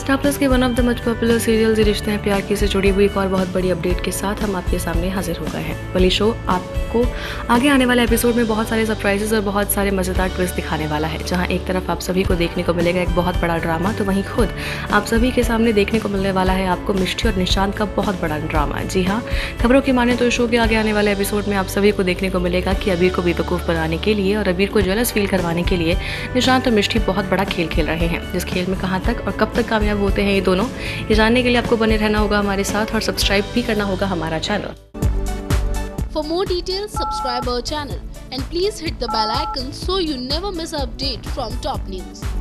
Star Plus के one of the much popular serial ये रिश्ते हैं प्यार के से जुड़ी हुई एक और बहुत बड़ी अपडेट के साथ हम आपके सामने हाजिर हो गए हैं। वाली शो आपको आगे आने वाले एपिसोड में बहुत सारे सरप्राइजेस और बहुत सारे मज़ेदार ट्विस्ट दिखाने वाला है। जहां एक तरफ आप सभी को देखने को मिलेगा एक बहुत बड़ा ड्रामा, तो वहीं खुद आप सभी के सामने देखने को मिलने वाला है आपको मिष्टी और निशांत का बहुत बड़ा ड्रामा। जी हाँ, खबरों की माने तो शो के आगे आने वाले एपिसोड में आप सभी को देखने को मिलेगा कि अबीर को बेवकूफ़ बनाने के लिए और अबीर को जेलस फील करवाने के लिए निशांत और मिष्टी बहुत बड़ा खेल खेल रहे हैं। जिस खेल में कहाँ तक और कब तक कामयाब होते हैं ये दोनों, ये जानने के लिए आपको बने रहना होगा हमारे साथ और सब्सक्राइब भी करना होगा हमारा channel. For more details subscribe our channel and please hit the bell icon so you never miss update from Top news.